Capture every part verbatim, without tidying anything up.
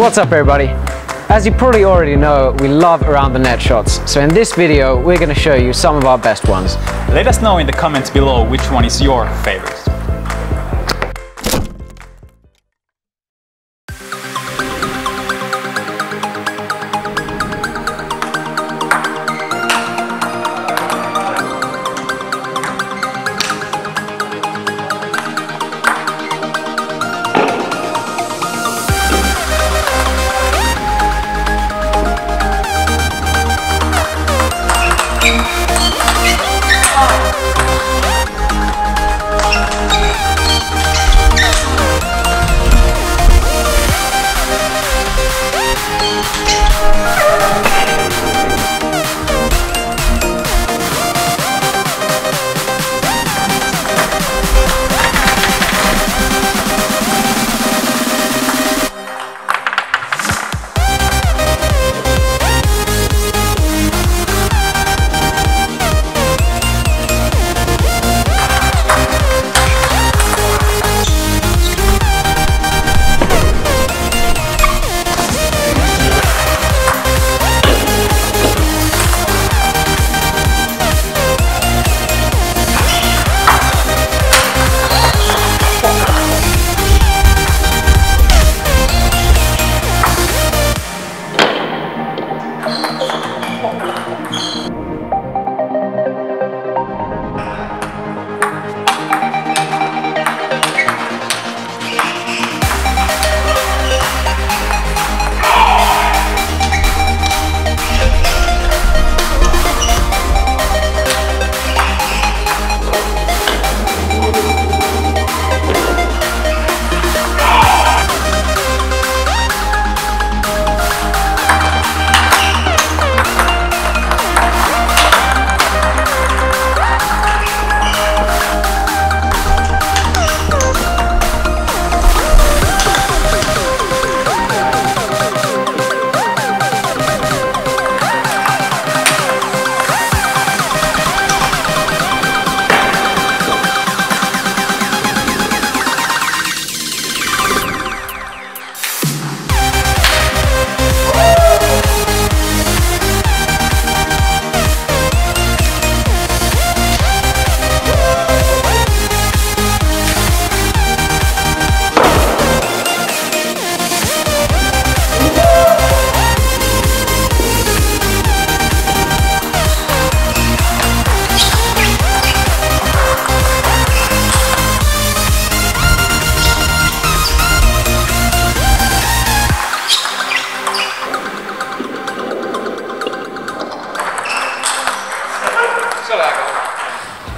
What's up, everybody? As you probably already know, we love around the net shots. So in this video, we're going to show you some of our best ones. Let us know in the comments below which one is your favorite.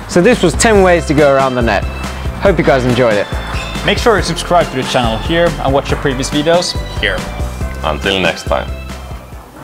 So this was ten ways to go around the net. Hope you guys enjoyed it. Make sure you subscribe to the channel here and watch your previous videos here. Until next time.